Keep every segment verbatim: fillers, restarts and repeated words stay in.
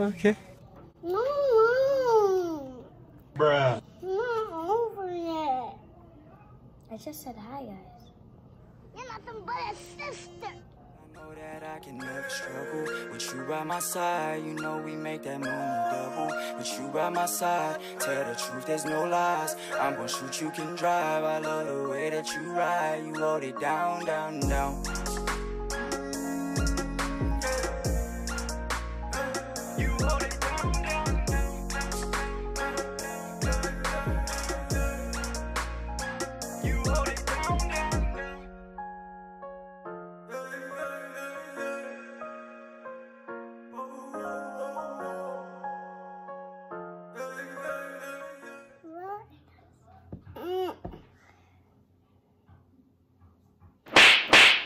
Okay. No, no. Bruh. I'm not over yet. I just said hi, guys. You're nothing but a sister. I know that I can never struggle. With you by my side, you know we make that money double. With you by my side, tell the truth, there's no lies. I'm gonna shoot, you can drive. I love the way that you ride. You hold it down, down, down.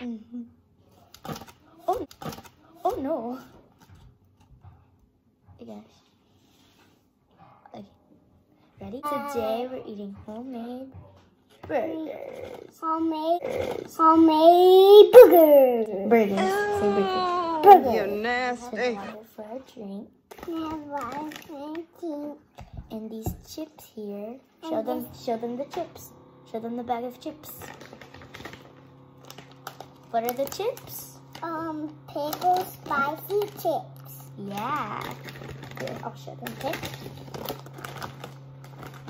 Mm-hmm. Oh, oh no! Hey guys, okay, ready? Today we're eating homemade burgers. Homemade, burgers. homemade burgers. Burgers. Oh. burgers. Burgers. You're nasty. Water for a drink. We have water for a drink. And these chips here. Show and them. This. Show them the chips. Show them the bag of chips. What are the chips? Um, pickle spicy chips. Yeah. Here, I'll show them.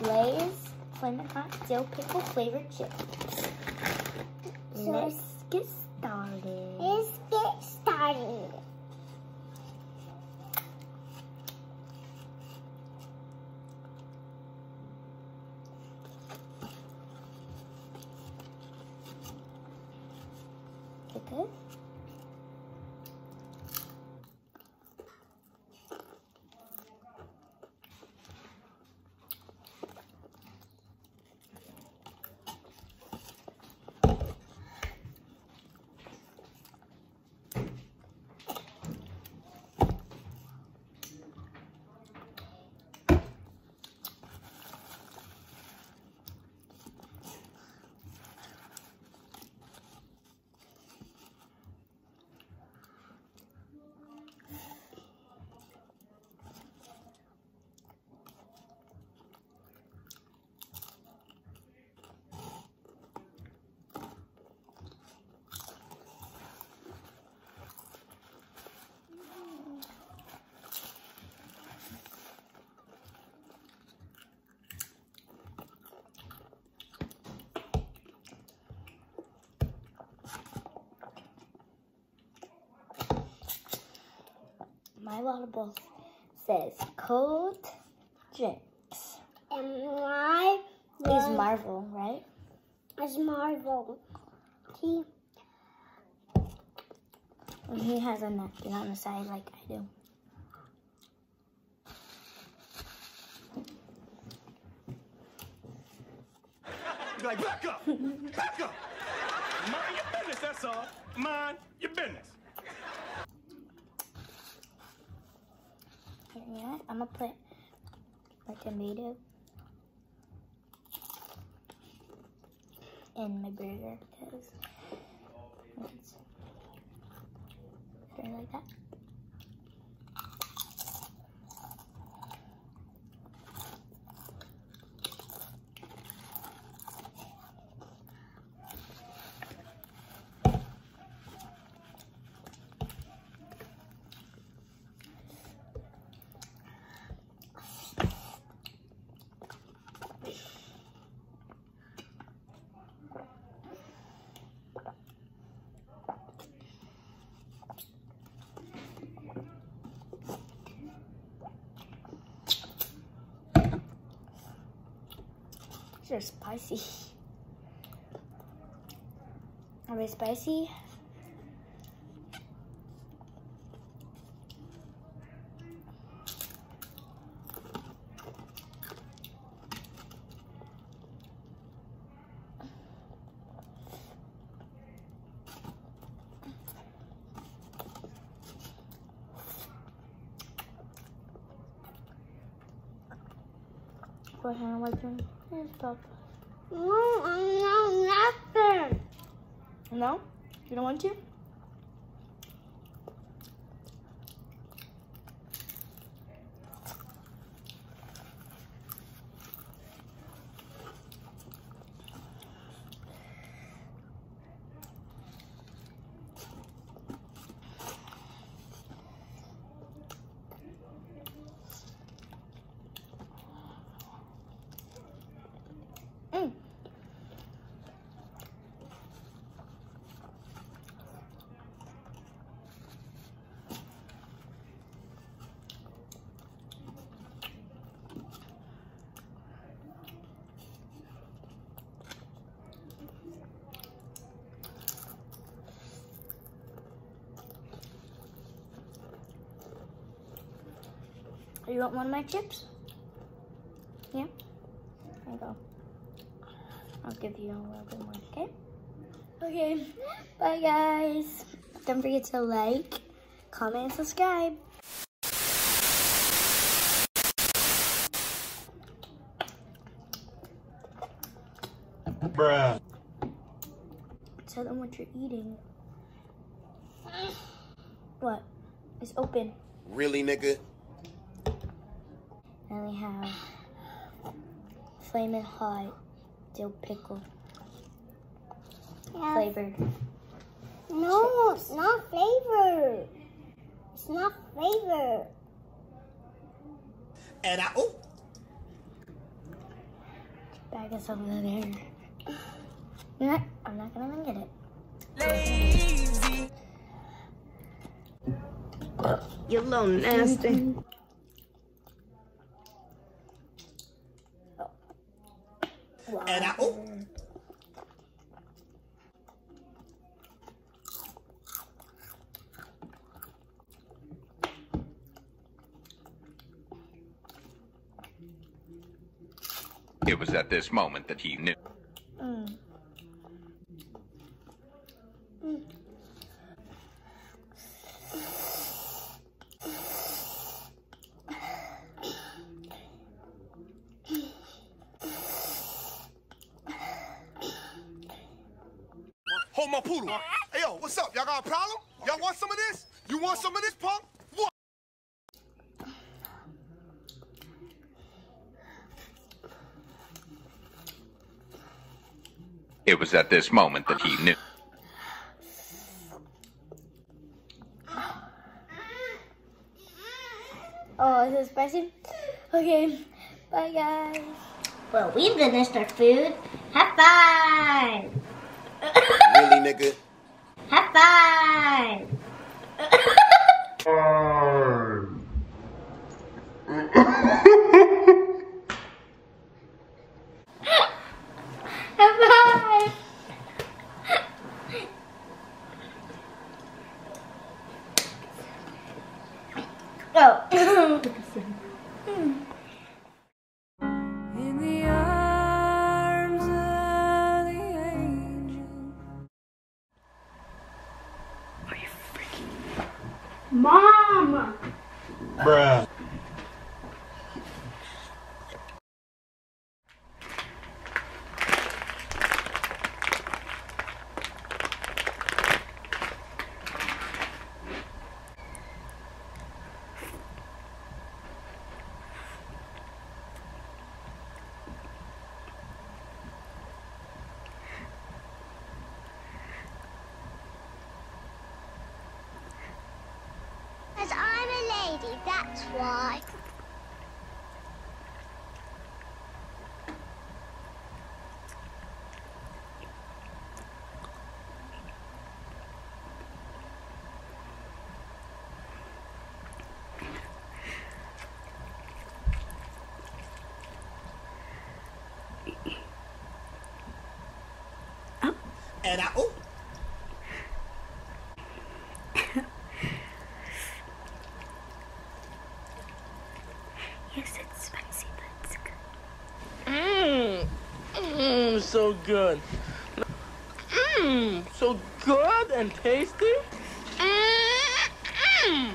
Okay. Lay's Flamin' Hot dill pickle flavored chips. So let's get started. Let's get started. Good. My water bowl says cold drinks. And my is Marvel, right? It's Marvel. He and he has a napkin on the side like I do. Like back up, back up. Mind your business, that's all. Mind your business. Yeah, I'm gonna put my tomato in my burger because it's better like that. They're spicy. Are they spicy? Go ahead and wipe them. Here's Pop. No, I'm not laughing. No? You don't want to? You want one of my chips? Yeah? There you go. I'll give you a little bit more, okay? Okay. Bye, guys. Don't forget to like, comment, and subscribe. Bruh. Tell them what you're eating. What? It's open. Really, nigga? And we have Flamin' Hot dill pickle. Yeah. Flavored. No, chips. It's not flavored. It's not flavored. And I, oh. Bag us over there. I'm not, I'm not gonna even get it. Lazy. You little nasty. Wow. And I, oh. It was at this moment that he knew. Mm. Mm. Hold my poodle. Hey, yo, what's up? Y'all got a problem? Y'all want some of this? You want some of this, punk? What? It was at this moment that he knew. Oh, is it spicy? Okay, bye guys. Well, we finished our food. High five! Really, nigga? High five! High five! Oh. Mom! Bruh. That's why. And I, oh. Yes, it's spicy, but it's good. Mmm. Mmm, so good. Mmm, so good and tasty. Mmm.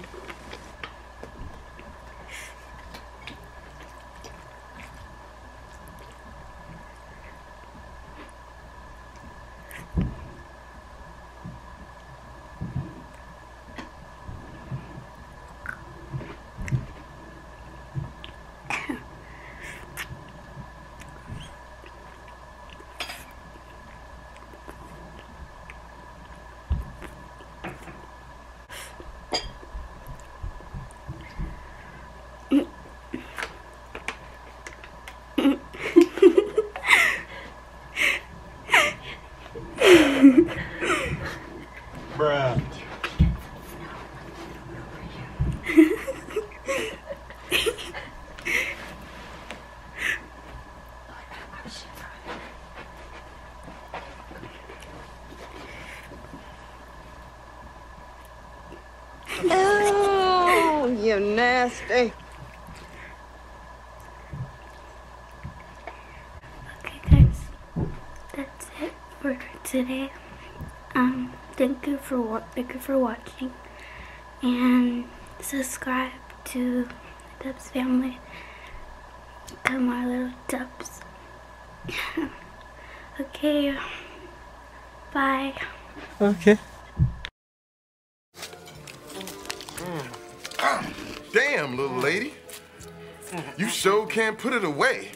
Bruh. Oh, you nasty. today. Um, thank you for wa thank you for watching, and subscribe to the Dubbs family. Come our little Dubbs. Okay. Bye. Okay. Damn, little lady. You sure can't put it away.